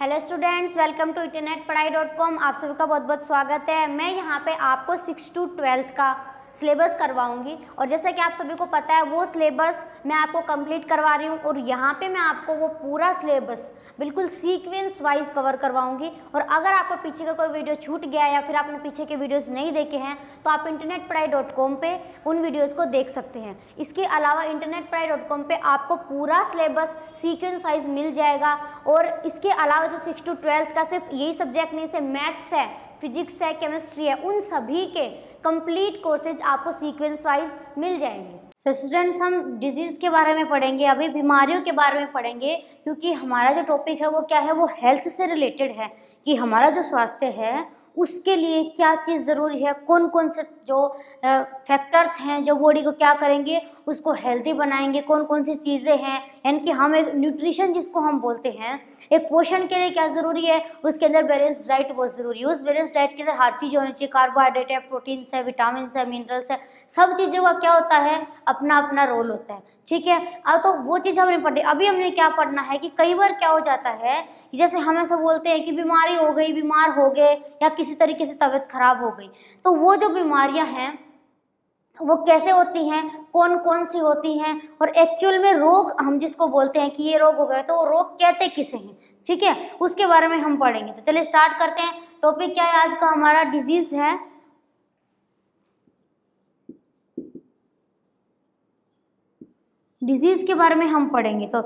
Hello students, welcome to internet पढ़ाई.com। आप सभी का बहुत बहुत स्वागत है। मैं यहाँ पे आपको 6 to 12 का सिलेबस करवाऊंगी और जैसा कि आप सभी को पता है वो सिलेबस मैं आपको कंप्लीट करवा रही हूँ और यहाँ पे मैं आपको वो पूरा सिलेबस बिल्कुल सीक्वेंस वाइज कवर करवाऊंगी। और अगर आपको पीछे का कोई वीडियो छूट गया या फिर आपने पीछे के वीडियोस नहीं देखे हैं तो आप इंटरनेट पढ़ाई.com पे उन वीडियोस को देख सकते हैं। इसके अलावा इंटरनेट पढ़ाई.com पे आपको पूरा सिलेबस सीक्वेंस वाइज मिल जाएगा। और इसके अलावा जैसे 6 to 12 का सिर्फ यही सब्जेक्ट नहीं, जैसे मैथ्स है, फिजिक्स है, केमिस्ट्री है, उन सभी के कंप्लीट कोर्सेज आपको सीक्वेंस वाइज मिल जाएंगे। सो स्टूडेंट्स, हम डिजीज़ के बारे में पढ़ेंगे, अभी बीमारियों के बारे में पढ़ेंगे, क्योंकि हमारा जो टॉपिक है वो क्या है, वो हेल्थ से रिलेटेड है कि हमारा जो स्वास्थ्य है उसके लिए क्या चीज़ ज़रूरी है, कौन कौन से जो फैक्टर्स हैं जो बॉडी को क्या करेंगे, उसको हेल्दी बनाएंगे, कौन कौन सी चीज़ें हैं। यानी कि हम एक न्यूट्रिशन जिसको हम बोलते हैं, एक पोषण के लिए क्या ज़रूरी है, उसके अंदर बैलेंस डाइट बहुत ज़रूरी है। उस बैलेंस डाइट के अंदर हर चीज़ होनी चाहिए, कार्बोहाइड्रेट है, प्रोटीन्स है, विटामिन है, मिनरल्स है, सब चीज़ों का क्या होता है, अपना अपना रोल होता है। ठीक है, अब तो वो चीज़ हमने पढ़ी। अभी हमने क्या पढ़ना है कि कई बार क्या हो जाता है कि जैसे हम ऐसा बोलते हैं कि बीमारी हो गई, बीमार हो गए, या किसी तरीके से तबीयत खराब हो गई, तो वो जो बीमारियां हैं वो कैसे होती हैं, कौन कौन सी होती हैं, और एक्चुअल में रोग हम जिसको बोलते हैं कि ये रोग हो गए, तो वो रोग कहते किसे हैं, ठीक है, उसके बारे में हम पढ़ेंगे। तो चलिए स्टार्ट करते हैं। टॉपिक क्या है आज का हमारा, डिजीज़ है। डिजीज़ के बारे में हम पढ़ेंगे। तो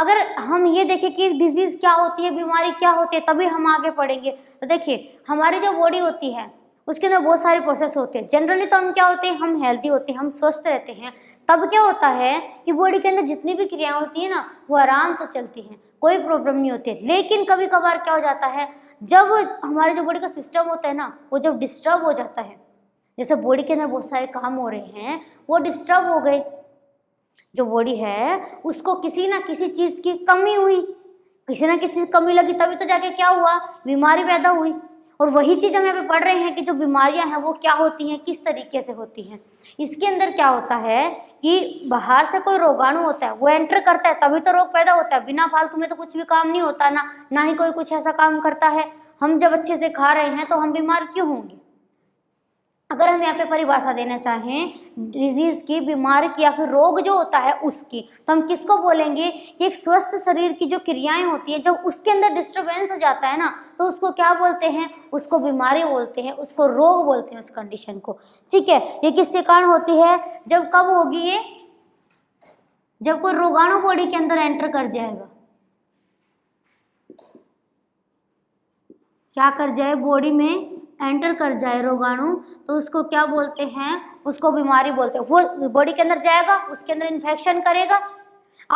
अगर हम ये देखें कि डिजीज़ क्या होती है, बीमारी क्या होती है, तभी हम आगे पढ़ेंगे। तो देखिए, हमारी जो बॉडी होती है उसके अंदर बहुत सारे प्रोसेस होते हैं। जनरली तो हम क्या होते हैं, हम हेल्दी होते हैं, हम स्वस्थ रहते हैं, तब क्या होता है कि बॉडी के अंदर जितनी भी क्रियाएं होती है ना वो आराम से चलती हैं, कोई प्रॉब्लम नहीं होती है। लेकिन कभी कभार क्या हो जाता है, जब हमारे जो बॉडी का सिस्टम होता है ना वो जब डिस्टर्ब हो जाता है, जैसे बॉडी के अंदर बहुत सारे काम हो रहे हैं, वो डिस्टर्ब हो गए, जो बॉडी है उसको किसी ना किसी चीज़ की कमी हुई, किसी ना किसी चीज़ की कमी लगी, तभी तो जाके क्या हुआ, बीमारी पैदा हुई। और वही चीज़ हम यहाँ पे पढ़ रहे हैं कि जो बीमारियां हैं वो क्या होती हैं, किस तरीके से होती हैं। इसके अंदर क्या होता है कि बाहर से कोई रोगाणु होता है, वो एंटर करता है, तभी तो रोग पैदा होता है। बिना फालतू में तो कुछ भी काम नहीं होता ना, ना ही कोई कुछ ऐसा काम करता है। हम जब अच्छे से खा रहे हैं तो हम बीमार क्यों होंगे। अगर हम यहाँ पे परिभाषा देना चाहें डिजीज़ की, बीमारी की या फिर रोग जो होता है उसकी, तो हम किसको बोलेंगे कि एक स्वस्थ शरीर की जो क्रियाएं होती है जब उसके अंदर डिस्टर्बेंस हो जाता है ना तो उसको क्या बोलते हैं, उसको बीमारी बोलते हैं, उसको रोग बोलते हैं, उस कंडीशन को। ठीक है, ये किसके कारण होती है, जब कब होगी ये, जब कोई रोगाणु बॉडी के अंदर एंटर कर जाएगा, क्या कर जाए, बॉडी में एंटर कर जाए रोगाणु, तो उसको क्या बोलते हैं, उसको बीमारी बोलते हैं। वो बॉडी के अंदर जाएगा, उसके अंदर इन्फेक्शन करेगा।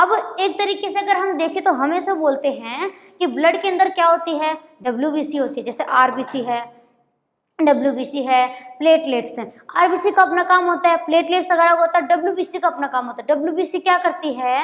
अब एक तरीके से अगर हम देखें तो हम ऐसे बोलते हैं कि ब्लड के अंदर क्या होती है, डब्ल्यूबीसी होती है, जैसे आरबीसी है, डब्ल्यूबीसी है, प्लेटलेट्स हैं। आरबीसी का अपना काम होता है, प्लेटलेट्स वगैरह होता है, डब्ल्यूबीसी का अपना काम होता है। डब्ल्यूबीसी क्या करती है,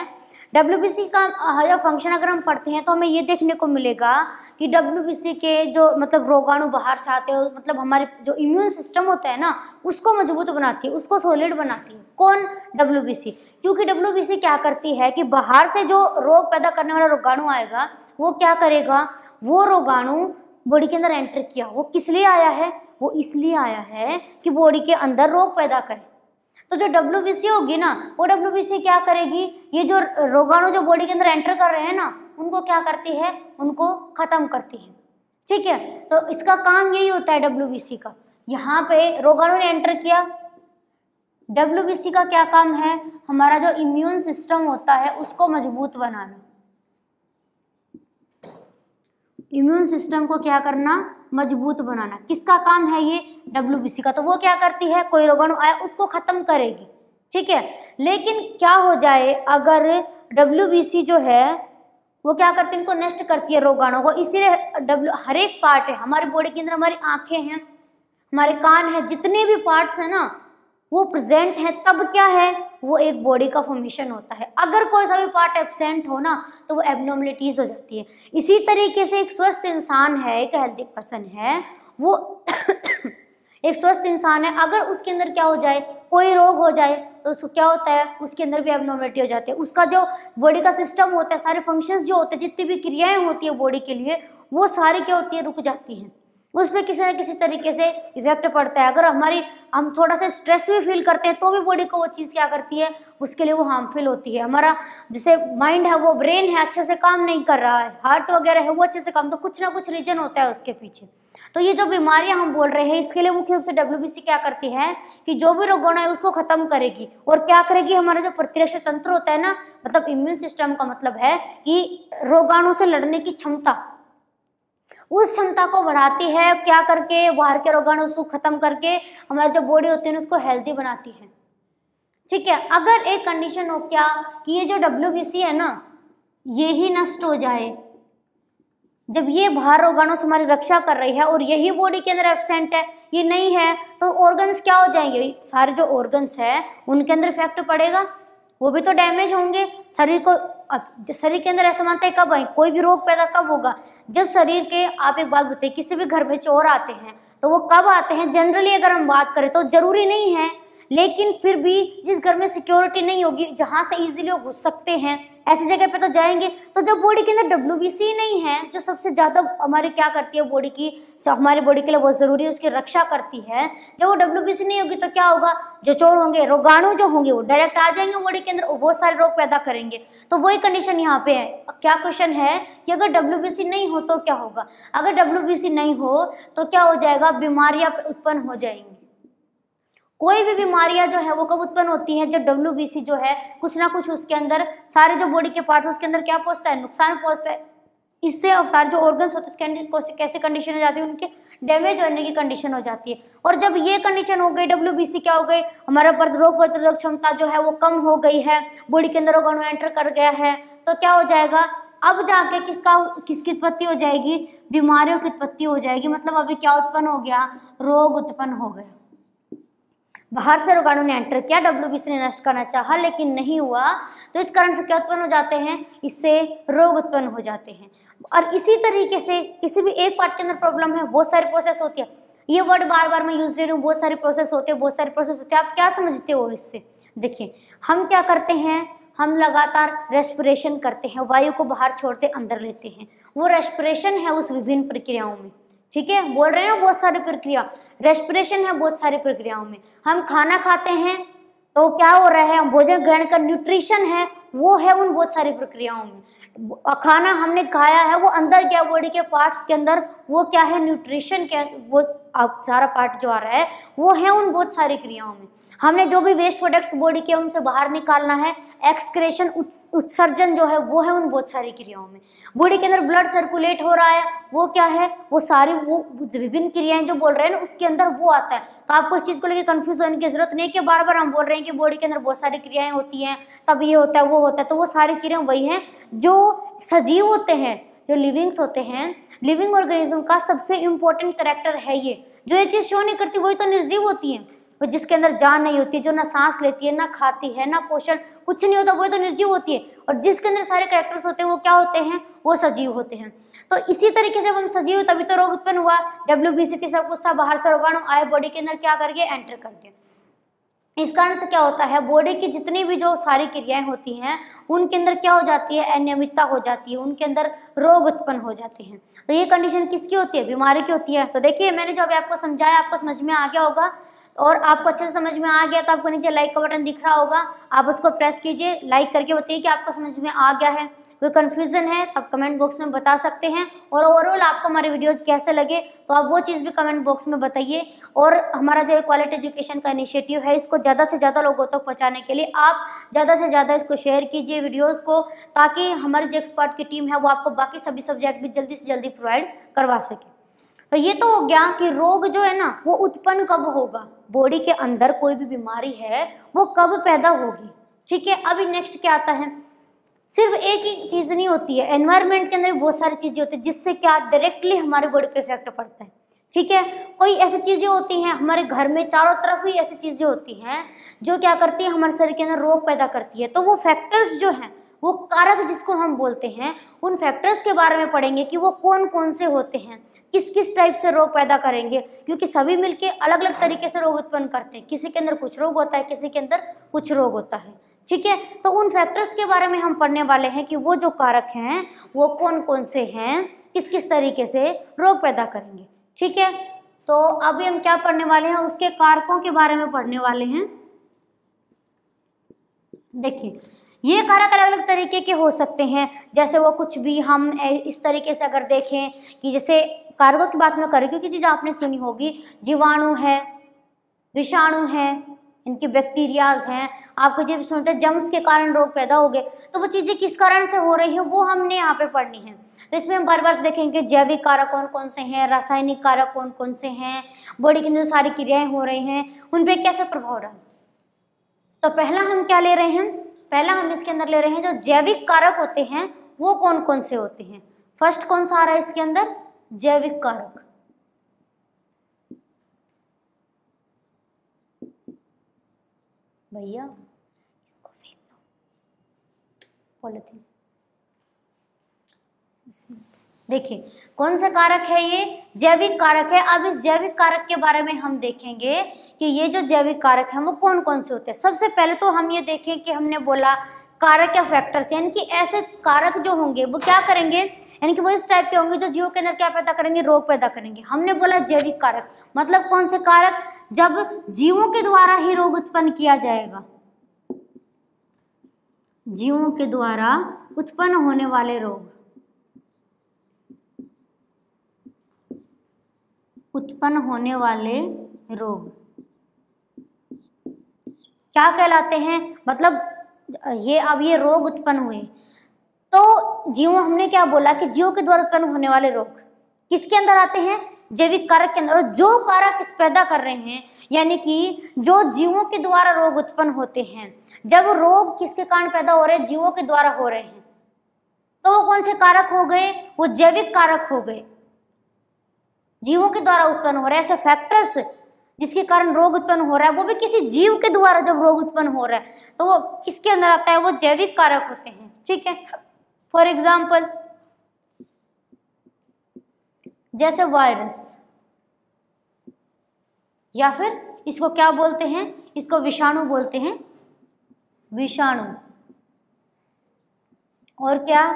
डब्ल्यूबीसी का जो फंक्शन अगर हम पढ़ते हैं तो हमें ये देखने को मिलेगा कि डब्ल्यूबीसी के जो मतलब रोगाणु बाहर से आते हैं, मतलब हमारे जो इम्यून सिस्टम होता है ना उसको मजबूत बनाती है, उसको सॉलिड बनाती है। कौन, डब्ल्यूबीसी। क्योंकि डब्ल्यूबीसी क्या करती है कि बाहर से जो रोग पैदा करने वाला रोगाणु आएगा वो क्या करेगा, वो रोगाणु बॉडी के अंदर एंटर किया, वो किस लिए आया है, वो इसलिए आया है कि बॉडी के अंदर रोग पैदा करे। तो जो डब्ल्यूबीसी होगी ना वो डब्ल्यूबीसी क्या करेगी, ये जो रोगाणु जो बॉडी के अंदर एंटर कर रहे हैं ना उनको क्या करती है, उनको ख़त्म करती है। ठीक है, तो इसका काम यही होता है डब्ल्यूबीसी का। यहाँ पे रोगाणु ने एंटर किया, डब्ल्यूबीसी का क्या काम है, हमारा जो इम्यून सिस्टम होता है उसको मजबूत बनाना, इम्यून सिस्टम को क्या करना, मजबूत बनाना, किसका काम है ये, डब्ल्यूबीसी का। तो वो क्या करती है, कोई रोगाणु आया उसको ख़त्म करेगी। ठीक है, लेकिन क्या हो जाए अगर डब्ल्यूबीसी जो है वो क्या करती है, इनको नष्ट करती है रोगाणु को। इसीलिए हर एक पार्ट है हमारी बॉडी के अंदर, हमारी आँखें हैं, हमारे कान हैं, जितने भी पार्ट्स हैं ना वो प्रेजेंट है, तब क्या है, वो एक बॉडी का फॉर्मेशन होता है। अगर कोई सा भी पार्ट एब्सेंट हो ना तो वो एबनॉर्मलिटीज हो जाती है। इसी तरीके से एक स्वस्थ इंसान है, एक हेल्दी पर्सन है, वो एक स्वस्थ इंसान है, अगर उसके अंदर क्या हो जाए, कोई रोग हो जाए तो उसको क्या होता है, उसके अंदर भी एबनॉर्मलिटी हो जाती है। उसका जो बॉडी का सिस्टम होता है, सारे फंक्शंस जो होते हैं, जितनी भी क्रियाएं होती है बॉडी के लिए, वो सारी क्या होती है, रुक जाती हैं। उस पर किसी न किसी तरीके से इफेक्ट पड़ता है। अगर हम थोड़ा सा स्ट्रेस भी फील करते हैं तो भी बॉडी को वो चीज़ क्या करती है, उसके लिए वो हार्मफुल होती है। हमारा जैसे माइंड है, वो ब्रेन है, अच्छे से काम नहीं कर रहा है, हार्ट वगैरह है वो अच्छे से काम, तो कुछ ना कुछ रीजन होता है उसके पीछे। तो ये जो बीमारियां हम बोल रहे हैं, इसके लिए मुख्य रूप से WBC क्या करती है कि जो भी रोगाणु है उसको खत्म करेगी। और क्या करेगी, हमारा जो प्रतिरक्षा तंत्र होता है ना, मतलब इम्यून सिस्टम का मतलब है कि रोगाणु से लड़ने की क्षमता, उस क्षमता को बढ़ाती है। क्या करके, बाहर के रोगाणु उसको खत्म करके हमारी जो बॉडी होती है ना उसको हेल्दी बनाती है। ठीक है, अगर एक कंडीशन हो क्या कि ये जो WBC है ना, ये ही नष्ट हो जाए, जब ये बाहर रोगाणु से हमारी रक्षा कर रही है और यही बॉडी के अंदर एब्सेंट है, ये नहीं है, तो ऑर्गन्स क्या हो जाएंगे, सारे जो ऑर्गन्स है उनके अंदर इफेक्ट पड़ेगा, वो भी तो डैमेज होंगे। शरीर को, शरीर के अंदर ऐसा मानता है कब आए कोई भी रोग पैदा कब होगा, जब शरीर के, आप एक बात बताइए, किसी भी घर में चोर आते हैं तो वो कब आते हैं, जनरली अगर हम बात करें तो जरूरी नहीं है, लेकिन फिर भी जिस घर में सिक्योरिटी नहीं होगी, जहाँ से इजीली वो घुस सकते हैं, ऐसी जगह पे तो जाएंगे। तो जब बॉडी के अंदर WBC नहीं है, जो सबसे ज़्यादा हमारे क्या करती है, बॉडी की, हमारे बॉडी के लिए बहुत ज़रूरी है, उसकी रक्षा करती है, जब वो WBC नहीं होगी तो क्या होगा, जो चोर होंगे, रोगाणु जो होंगे वो डायरेक्ट आ जाएंगे बॉडी के अंदर, बहुत सारे रोग पैदा करेंगे। तो वही कंडीशन यहाँ पे है। क्या क्वेश्चन है कि अगर WBC नहीं हो तो क्या होगा, अगर WBC नहीं हो तो क्या हो जाएगा, बीमारियाँ उत्पन्न हो जाएंगी। कोई भी बीमारियां जो है वो कब उत्पन्न होती है, जब WBC जो है कुछ ना कुछ उसके अंदर, सारे जो बॉडी के पार्ट उसके अंदर क्या पहुंचता है, नुकसान पहुंचता है। इससे सारे जो ऑर्गन्स होते हैं उसके अंदर कैसे कंडीशन हो जाती है, उनके डैमेज होने की कंडीशन हो जाती है। और जब ये कंडीशन हो गई, WBC क्या हो गई, हमारा रोग प्रतिरोधक क्षमता जो है वो कम हो गई है, बॉडी के अंदर रोगाणु एंटर कर गया है, तो क्या हो जाएगा, अब जाके किसकी उत्पत्ति हो जाएगी, बीमारियों की उत्पत्ति हो जाएगी। मतलब अभी क्या उत्पन्न हो गया, रोग उत्पन्न हो गया, बाहर से रोगाणु ने एंटर किया, WBC ने नष्ट करना चाहा लेकिन नहीं हुआ, तो इस कारण से क्या उत्पन्न हो जाते हैं, इससे रोग उत्पन्न हो जाते हैं। और इसी तरीके से किसी भी एक पार्ट के अंदर प्रॉब्लम है, बहुत सारी प्रोसेस होती है, ये वर्ड बार बार मैं यूज ले रही हूँ, बहुत सारे प्रोसेस होते हैं, बहुत सारे प्रोसेस होते हैं, आप क्या समझते हो इससे। देखिए, हम क्या करते हैं, हम लगातार रेस्पिरेशन करते हैं, वायु को बाहर छोड़ते अंदर लेते हैं, वो रेस्पिरेशन है उस विभिन्न प्रक्रियाओं में। ठीक है, बोल रहे हैं बहुत सारी प्रक्रिया, रेस्पिरेशन है बहुत सारी प्रक्रियाओं में। हम खाना खाते हैं तो क्या हो रहा है, भोजन ग्रहण का न्यूट्रिशन है वो है उन बहुत सारी प्रक्रियाओं में। खाना हमने खाया है वो अंदर क्या, बॉडी के पार्ट्स के अंदर वो क्या है, न्यूट्रिशन के वो सारा पार्ट जो आ रहा है वो है उन बहुत सारी क्रियाओं में। हमने जो भी वेस्ट प्रोडक्ट्स बॉडी के उनसे बाहर निकालना है, एक्सक्रेशन उत्सर्जन जो है वो है उन बहुत सारी क्रियाओं में। बॉडी के अंदर ब्लड सर्कुलेट हो रहा है वो क्या है, वो सारी वो विभिन्न क्रियाएं जो बोल रहे हैं ना उसके अंदर वो आता है। तो आपको इस चीज़ को लेकर कंफ्यूज होने की जरूरत नहीं है कि बार बार हम बोल रहे हैं कि बॉडी के अंदर बहुत सारी क्रियाएं होती हैं, तब ये होता है वो होता है। तो वो सारी क्रियाएं वही हैं जो सजीव होते हैं, जो लिविंग्स होते हैं, लिविंग ऑर्गेनिज्म का सबसे इम्पोर्टेंट करेक्टर है ये। जो ये चीज़ शो नहीं करती वही तो निर्जीव होती है, वो जिसके अंदर जान नहीं होती, जो ना सांस लेती है ना खाती है ना पोषण, कुछ नहीं होता, वही तो निर्जीव होती है। और जिसके अंदर सारे कैरेक्टर्स होते हैं वो क्या होते हैं, वो सजीव होते हैं। तो इसी तरीके से हम सजीव, तभी तो रोग उत्पन्न हुआ, WBC थी, सब कुछ था, बाहर से रोगाणु आए बॉडी के अंदर क्या करके एंटर करके। इस कारण से क्या होता है, बॉडी की जितनी भी जो सारी क्रियाएं होती हैं उनके अंदर क्या हो जाती है, अनियमितता हो जाती है, उनके अंदर रोग उत्पन्न हो जाते हैं। तो ये कंडीशन किसकी होती है, बीमारी की होती है। तो देखिए, मैंने जो अभी आपको समझाया आपको समझ में आ गया होगा, और आपको अच्छे से समझ में आ गया तो आपको नीचे लाइक का बटन दिख रहा होगा, आप उसको प्रेस कीजिए, लाइक करके बताइए कि आपको समझ में आ गया है। कोई कन्फ्यूज़न है तो आप कमेंट बॉक्स में बता सकते हैं, और ओवरऑल आपको हमारे वीडियोस कैसे लगे तो आप वो चीज़ भी कमेंट बॉक्स में बताइए। और हमारा जो क्वालिटी एजुकेशन का इनिशिएटिव है, इसको ज़्यादा से ज़्यादा लोगों तक पहुँचाने के लिए आप ज़्यादा से ज़्यादा इसको शेयर कीजिए वीडियोज़ को, ताकि हमारी जो एक्सपर्ट की टीम है वो आपको बाकी सभी सब्जेक्ट भी जल्दी से जल्दी प्रोवाइड करवा सके। तो ये तो हो गया कि रोग जो है ना वो उत्पन्न कब होगा, बॉडी के अंदर कोई भी बीमारी है वो कब पैदा होगी। ठीक है, अभी नेक्स्ट क्या आता है, सिर्फ एक ही चीज़ नहीं होती है, एनवायरनमेंट के अंदर बहुत सारी चीज़ें होती है जिससे क्या डायरेक्टली हमारे बॉडी पे इफेक्ट पड़ता है। ठीक है, कोई ऐसी चीज़ें होती हैं हमारे घर में, चारों तरफ भी ऐसी चीज़ें होती हैं जो क्या करती है, हमारे शरीर के अंदर रोग पैदा करती है। तो वो फैक्टर्स जो हैं वो कारक जिसको हम बोलते हैं, उन फैक्टर्स के बारे में पढ़ेंगे कि वो कौन कौन से होते हैं, किस किस टाइप से रोग पैदा करेंगे, क्योंकि सभी मिलके अलग अलग तरीके से रोग उत्पन्न करते हैं। किसी के अंदर कुछ रोग होता है, किसी के अंदर कुछ रोग होता है, ठीक है। तो उन फैक्टर्स के बारे में हम पढ़ने वाले हैं कि वो जो कारक हैं वो कौन कौन से हैं, किस किस तरीके से रोग पैदा करेंगे, ठीक है। तो अभी हम क्या पढ़ने वाले हैं, उसके कारकों के बारे में पढ़ने वाले हैं। देखिए, ये कारक अलग अलग तरीके के हो सकते हैं, जैसे वो कुछ भी हम इस तरीके से अगर देखें कि जैसे कारकों की बात में करें, क्योंकि चीज़ आपने सुनी होगी, जीवाणु है, विषाणु है, इनके बैक्टीरियाज हैं। आपको जब सुनते हैं जम्स के कारण रोग पैदा हो गए, तो वो चीज़ें किस कारण से हो रही हैं वो हमने यहाँ पे पढ़नी है। तो इसमें हम बार बार देखेंगे जैविक कारक कौन कौन से हैं, रासायनिक कारक कौन कौन से हैं, बॉडी के अंदर सारी क्रियाएं हो रही हैं, उन पर कैसे प्रभाव रहा। तो पहला हम क्या ले रहे हैं, पहला हम इसके अंदर ले रहे हैं जो जैविक कारक होते हैं वो कौन कौन से होते हैं। फर्स्ट कौन सा आ रहा है इसके अंदर, जैविक कारक। भैया इसको फेंक दो पॉलिथीन। देखिए कौन सा कारक है, ये जैविक कारक है। अब इस जैविक कारक के बारे में हम देखेंगे कि ये जो जैविक कारक है वो कौन कौन से होते हैं। सबसे पहले तो हम ये देखें कि हमने बोला कारक या फैक्टर्स, यानी कि ऐसे कारक जो होंगे वो क्या करेंगे, यानी कि वो इस टाइप के होंगे जो जीवों के अंदर क्या पैदा करेंगे, रोग पैदा करेंगे। हमने बोला जैविक कारक मतलब कौन से कारक, जब जीवों के द्वारा ही रोग उत्पन्न किया जाएगा, जीवों के द्वारा उत्पन्न होने वाले रोग, उत्पन्न होने वाले रोग क्या कहलाते हैं। मतलब ये अब ये रोग उत्पन्न हुए तो जीवों, हमने क्या बोला कि जीवों के द्वारा उत्पन्न होने वाले रोग किसके अंदर आते हैं, जैविक कारक के अंदर। और जो कारक पैदा कर रहे हैं, यानी कि जो जीवों के द्वारा रोग उत्पन्न होते हैं, जब रोग किसके कारण पैदा हो रहे हैं, जीवों के द्वारा हो रहे हैं, तो वो कौन से कारक हो गए, वो जैविक कारक हो गए, जीवों के द्वारा उत्पन्न हो रहे ऐसे फैक्टर्स जिसके कारण रोग उत्पन्न हो रहा है, वो भी किसी जीव के द्वारा जब रोग उत्पन्न हो रहा है तो वो किसके अंदर आता है, वो जैविक कारक होते हैं, ठीक है। फॉर एग्जाम्पल जैसे वायरस, या फिर इसको क्या बोलते हैं, इसको विषाणु बोलते हैं, विषाणु। और क्या,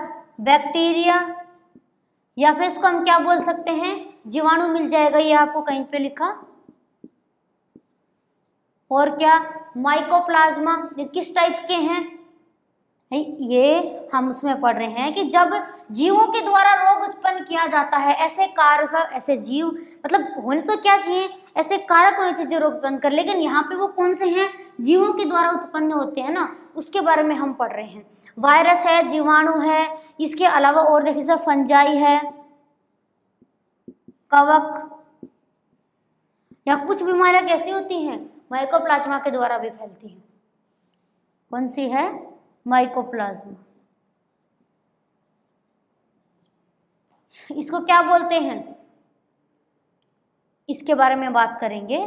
बैक्टीरिया, या फिर इसको हम क्या बोल सकते हैं, जीवाणु मिल जाएगा ये आपको कहीं पे लिखा। और क्या, माइकोप्लाज्मा। किस टाइप के हैं ये, हम उसमें पढ़ रहे हैं कि जब जीवों के द्वारा रोग उत्पन्न किया जाता है, ऐसे कारक, ऐसे जीव, मतलब होने तो क्या चाहिए, ऐसे कारक होने चाहिए जो रोग उत्पन्न कर, लेकिन यहाँ पे वो कौन से हैं, जीवों के द्वारा उत्पन्न होते हैं ना, उसके बारे में हम पढ़ रहे हैं। वायरस है, जीवाणु है, इसके अलावा और देखिए सर फंजाई है, कवक, या कुछ बीमारियाँ कैसी होती हैं, माइकोप्लाज्मा के द्वारा भी फैलती हैं। कौन सी है, माइकोप्लाज्मा। इसको क्या बोलते हैं, इसके बारे में बात करेंगे,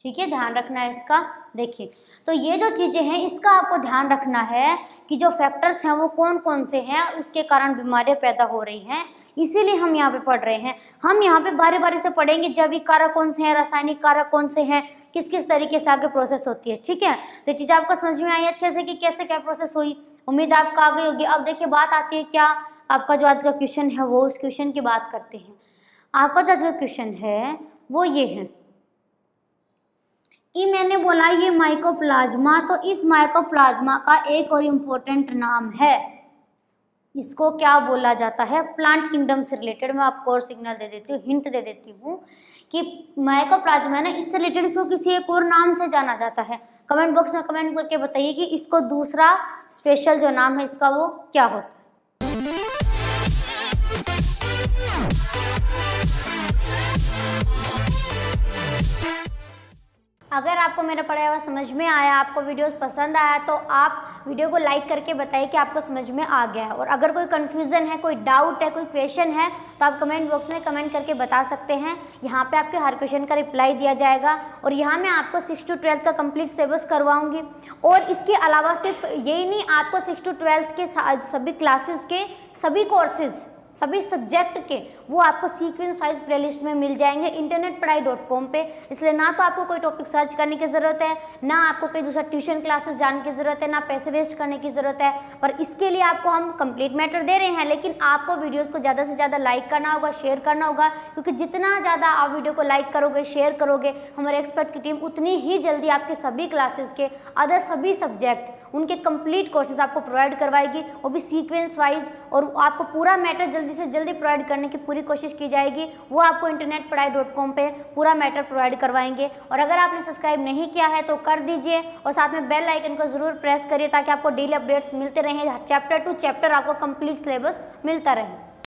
ठीक है, ध्यान रखना है इसका। देखिए तो ये जो चीजें हैं इसका आपको ध्यान रखना है कि जो फैक्टर्स हैं वो कौन कौन से हैं, उसके कारण बीमारियां पैदा हो रही हैं, इसीलिए हम यहाँ पे पढ़ रहे हैं। हम यहाँ पे बारी बारी से पढ़ेंगे जैविक कारक कौन से हैं, रासायनिक कारक कौन से हैं, किस किस तरीके से आगे प्रोसेस होती है, ठीक है। तो चीज़ आपको समझ में आई अच्छे से कि कैसे क्या प्रोसेस हुई, उम्मीद आपको आ गई होगी। अब देखिए बात आती है क्या, आपका जो आज का क्वेश्चन है वो, उस क्वेश्चन की बात करते हैं। आपका जो आज का क्वेश्चन है वो ये है कि मैंने बोला ये माइकोप्लाज्मा, तो इस माइकोप्लाज्मा का एक और इम्पोर्टेंट नाम है, इसको क्या बोला जाता है, प्लांट किंगडम से रिलेटेड। मैं आपको और सिग्नल दे देती हूँ, हिंट दे देती हूँ कि माइकोप्लाज्मा है ना, इससे रिलेटेड इसको किसी एक और नाम से जाना जाता है। कमेंट बॉक्स में कमेंट करके बताइए कि इसको दूसरा स्पेशल जो नाम है इसका वो क्या होता है। अगर आपको मेरा पढ़ाया हुआ समझ में आया, आपको वीडियोस पसंद आया तो आप वीडियो को लाइक करके बताइए कि आपको समझ में आ गया है। और अगर कोई कन्फ्यूज़न है, कोई डाउट है, कोई क्वेश्चन है तो आप कमेंट बॉक्स में कमेंट करके बता सकते हैं। यहाँ पे आपके हर क्वेश्चन का रिप्लाई दिया जाएगा। और यहाँ मैं आपको 6 to 12 का कम्प्लीट सिलेबस करवाऊँगी। और इसके अलावा सिर्फ यही नहीं, आपको 6 to 12 के सभी क्लासेस के सभी कोर्सेज़, सभी सब्जेक्ट के वो आपको सीक्वेंस वाइज प्लेलिस्ट में मिल जाएंगे इंटरनेट पढ़ाई.com पे। इसलिए ना तो आपको कोई टॉपिक सर्च करने की ज़रूरत है, ना आपको कोई दूसरा ट्यूशन क्लासेस जाने की ज़रूरत है, ना पैसे वेस्ट करने की ज़रूरत है। पर इसके लिए आपको हम कंप्लीट मैटर दे रहे हैं, लेकिन आपको वीडियोज़ को ज़्यादा से ज़्यादा लाइक करना होगा, शेयर करना होगा, क्योंकि जितना ज़्यादा आप वीडियो को लाइक करोगे, शेयर करोगे, हमारे एक्सपर्ट की टीम उतनी ही जल्दी आपके सभी क्लासेस के अदर सभी सब्जेक्ट उनके कंप्लीट कोर्सेज आपको प्रोवाइड करवाएगी, वो भी सीक्वेंस वाइज। और आपको पूरा मैटर जल्दी से जल्दी प्रोवाइड करने की पूरी कोशिश की जाएगी। वो आपको इंटरनेट पढ़ाई.com पे पूरा मैटर प्रोवाइड करवाएंगे। और अगर आपने सब्सक्राइब नहीं किया है तो कर दीजिए, और साथ में बेल आइकन को ज़रूर प्रेस करिए ताकि आपको डेली अपडेट्स मिलते रहें, चैप्टर टू चैप्टर आपको कंप्लीट सिलेबस मिलता रहे।